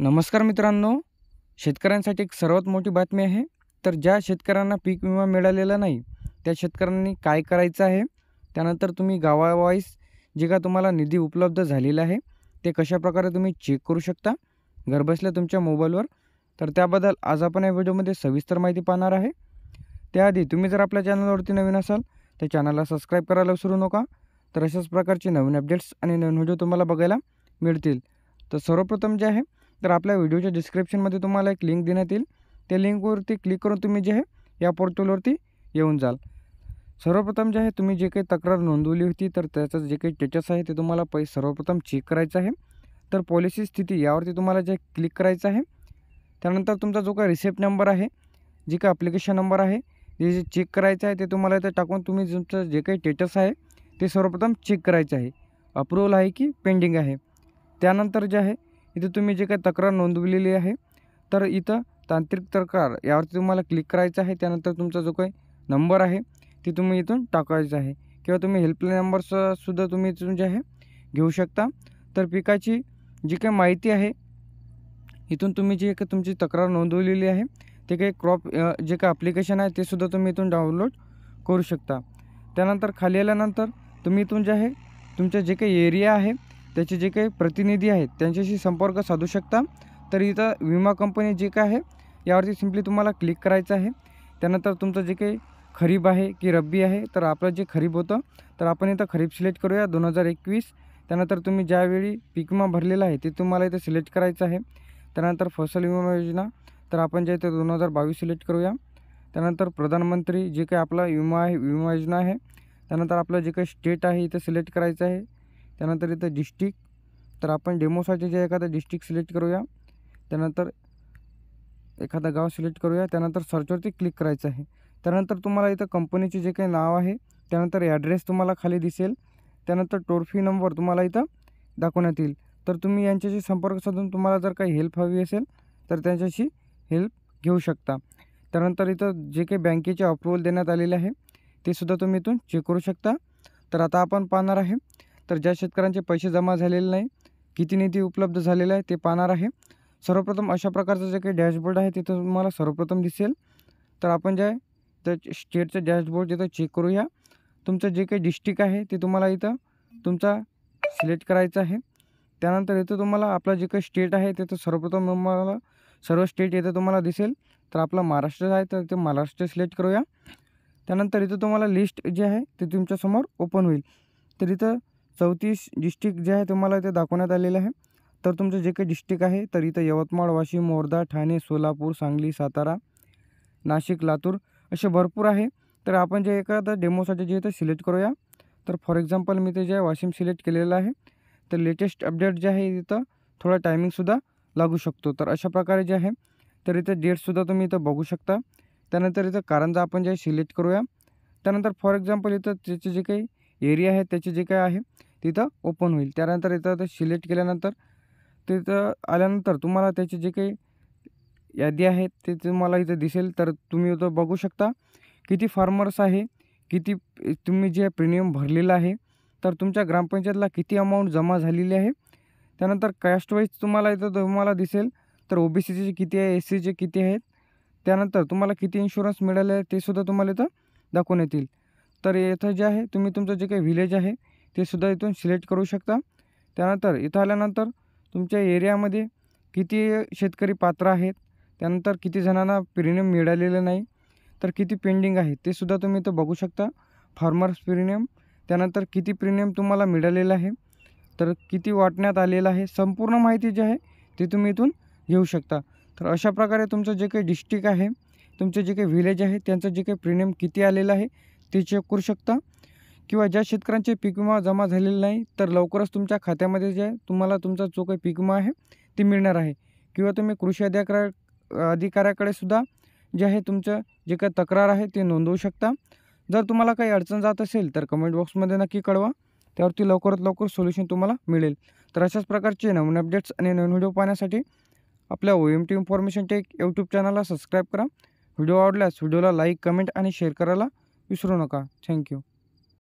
नमस्कार मित्रांनो, शेतकऱ्यांसाठी एक सर्वात मोठी बातमी आहे। तर ज्या शेतकऱ्यांना पीक विमा मिळालेला नाही त्या शेतकऱ्यांनी काय करायचं आहे, त्यानंतर तुम्ही गावावाईज जे का तुम्हाला निधी उपलब्ध झालेला आहे ते कशा प्रकारे तुम्ही चेक करू शकता घरबसल्या तुमच्या मोबाईलवर। तर त्याबद्दल आज आपण या व्हिडिओमध्ये सविस्तर माहिती पाहणार आहे। त्याआधी तुम्ही जर आपल्या चॅनलवरती नवीन असाल तर चॅनलला सबस्क्राइब करायला विसरू नका। तर अशाच प्रकारचे नवीन अपडेट्स आणि नवीन व्हिडिओ तुम्हाला बघायला मिळतील। तर सर्वप्रथम जे आहे तर आपल्या व्हिडिओच्या डिस्क्रिप्शनमध्ये तुम्हाला एक लिंक देण्यात येईल, त्या लिंकवरती क्लिक करून तुम्ही जे आहे या पोर्टलवरती येऊन जाल। सर्वप्रथम जे आहे तुम्ही जे काही तक्रार नोंदवली होती तर त्याचं जे काही स्टेटस आहे ते तुम्हाला सर्वप्रथम चेक करायचं आहे। तर पॉलिसी स्थिती यावरती तुम्हाला जे क्लिक करायचं आहे, त्यानंतर तुमचा जो काही रिसिप्ट नंबर आहे, जे काही ॲप्लिकेशन नंबर आहे, हे जे चेक करायचं आहे ते तुम्हाला इथे टाकून तुम्ही तुमचं जे काही स्टेटस आहे ते सर्वप्रथम चेक करायचं आहे, अप्रूव्हल आहे की पेंडिंग आहे। त्यानंतर जे आहे इथे तुम्ही जे काही तक्रार नोंदवलेली आहे तर इथं तांत्रिक तक्रार यावरती तुम्हाला क्लिक करायचं आहे। त्यानंतर तुमचा जो काही नंबर आहे ते तुम्ही इथून टाकायचं आहे किंवा तुम्ही हेल्पलाईन नंबरसुद्धा तुम्ही इथून जे आहे घेऊ शकता। तर पिकाची जी काही माहिती आहे इथून तुम्ही जे काही तुमची तक्रार नोंदवलेली आहे ते काही क्रॉप जे काही ॲप्लिकेशन आहे ते सुद्धा तुम्ही इथून डाउनलोड करू शकता। त्यानंतर खाली आल्यानंतर तुम्ही इथून जे आहे तुमच्या जे काही एरिया आहे त्याचे जे काही प्रतिनिधी आहेत त्यांच्याशी संपर्क साधू शकता। तर इथं विमा कंपनी जे काय आहे यावरती सिम्पली तुम्हाला क्लिक करायचं आहे। त्यानंतर तुमचं जे काही खरीब आहे की रब्बी आहे, तर आपलं जे खरीब होतं तर आपण इथं खरीब सिलेक्ट करूया 2021। त्यानंतर तुम्ही ज्यावेळी पीक विमा भरलेला आहे ते तुम्हाला इथं सिलेक्ट करायचं आहे। त्यानंतर फसल विमा योजना तर आपण जे इथं 2022 सिलेक्ट करूया। त्यानंतर प्रधानमंत्री जे काही आपला विमा आहे विमा योजना आहे, त्यानंतर आपलं जे काही स्टेट आहे इथं सिलेक्ट करायचं आहे। त्यानंतर इथं डिस्ट्रिक्ट तर आपण डेमोसाठी जे एखादा डिस्ट्रिक्ट सिलेक्ट करूया, त्यानंतर एखादा गाव सिलेक्ट करूया। त्यानंतर सर्चवरती क्लिक करायचं आहे। त्यानंतर तुम्हाला इथं कंपनीचे जे काही नाव आहे, त्यानंतर ॲड्रेस तुम्हाला खाली दिसेल, त्यानंतर टोल फ्री नंबर तुम्हाला इथं दाखवण्यात येईल। तर तुम्ही यांच्याशी संपर्क साधून तुम्हाला जर काही हेल्प हवी असेल तर त्यांच्याशी हेल्प घेऊ शकता। त्यानंतर इथं जे काही बँकेचे अप्रूव्हल देण्यात आलेले आहे ते सुद्धा तुम्ही इथून चेक करू शकता। तर आता आपण पाहणार आहे तर ज्या शेतकऱ्यांचे पैसे जमा झालेले नाही किती निधी उपलब्ध झालेला आहे ते पाहणार आहे। सर्वप्रथम अशा प्रकारचं जे काही डॅशबोर्ड आहे तिथं तुम्हाला सर्वप्रथम दिसेल। तर आपण जे त्या स्टेटचं डॅशबोर्ड तिथं चेक करूया। तुमचं जे काही डिस्ट्रिक्ट आहे ते तुम्हाला इथं तुमचा सिलेक्ट करायचं आहे। त्यानंतर इथं तुम्हाला आपलं जे काही स्टेट आहे तिथं सर्वप्रथम तुम्हाला सर्व स्टेट इथं तुम्हाला दिसेल। तर आपला महाराष्ट्र आहे तर ते महाराष्ट्र सिलेक्ट करूया। त्यानंतर इथं तुम्हाला लिस्ट जे आहे ते तुमच्यासमोर ओपन होईल। तर इथं 34 डिस्ट्रिक्ट जे आहे तुम्हाला इथे दाखवण्यात आलेलं आहे। तर तुमचं जे काही डिस्ट्रिक्ट आहे तर इथं यवतमाळ, वाशिम, वर्धा, ठाणे, सोलापूर, सांगली, सातारा, नाशिक, लातूर असे भरपूर आहे। तर आपण जे एखादा डेमोसाठी जे इथं सिलेक्ट करूया। तर फॉर एक्झाम्पल मी ते जे वाशिम सिलेक्ट केलेलं आहे। तर लेटेस्ट अपडेट जे आहे इथं थोडा टायमिंगसुद्धा लागू शकतो। तर अशा प्रकारे जे आहे तर इथं डेटसुद्धा तुम्ही इथं बघू शकता। त्यानंतर इथं कारंजा आपण जे सिलेक्ट करूया। त्यानंतर फॉर एक्झाम्पल इथं त्याचे जे काही एरिया आहे त्याचे जे काय आहे तिथं ओपन होईल। त्यानंतर इथं ते सिलेक्ट केल्यानंतर तिथं आल्यानंतर तुम्हाला त्याचे जे काही यादी आहेत ते तुम्हाला इथं दिसेल। तर तुम्ही इथं बघू शकता किती फार्मर्स आहे, किती तुम्ही जे प्रीमियम भरलेलं आहे, तर तुमच्या ग्रामपंचायतला किती अमाऊंट जमा झालेली आहे। त्यानंतर कास्टवाईज तुम्हाला इथं तुम्हाला दिसेल। तर ओबीसीचे किती आहे, एससीचे किती आहेत, त्यानंतर तुम्हाला किती इन्शुरन्स मिळाले आहे ते सुद्धा तुम्हाला इथं दाखवून येतील। तर इथं जे आहे तुम्ही तुमचं जे काही व्हिलेज आहे ते सुद्धा इथून सिलेक्ट करू शकता। त्यानंतर इथं आल्यानंतर तुमच्या एरियामध्ये किती शेतकरी पात्र आहेत, त्यानंतर किती जणांना प्रीमियम मिळालेलं नाही, तर किती पेंडिंग आहे ते सुद्धा तुम्ही इथं बघू शकता, फार्मर्स प्रीमियम। त्यानंतर किती प्रीमियम तुम्हाला मिळालेलं आहे, तर किती वाटण्यात आलेलं आहे, संपूर्ण माहिती जी आहे ती तुम्ही इथून घेऊ शकता। तर अशा प्रकारे तुमचं जे काही डिस्ट्रिक्ट आहे, तुमचे जे काही व्हिलेज आहे, त्यांचं जे काही प्रीमियम किती आलेलं आहे ते चेक करू शकता। किंवा ज्या शेतकऱ्यांचे पीक विमा जमा झालेला नाही तर लवकरच तुमच्या खात्यामध्ये जे तुम्हाला तुमचा जो काही पीक विमा आहे ते मिळणार आहे। किंवा तुम्ही कृषी अधिकाऱ्याकडे सुद्धा जे आहे तुमचं जे काही तक्रार आहे ते नोंदवू शकता। जर तुम्हाला काही अडचण जात असेल तर कमेंट बॉक्समध्ये नक्की कळवा, त्यावरती लवकरात लवकर सोल्युशन तुम्हाला मिळेल। तर अशाच प्रकारचे नवीन अपडेट्स आणि नवीन व्हिडिओ पाहण्यासाठी आपल्या OMT इन्फॉर्मेशन टेक यूट्यूब चॅनलला सबस्क्राईब करा। व्हिडिओ आवडल्यास व्हिडिओला लाईक, कमेंट आणि शेअर करायला विसरू नका। थँक्यू।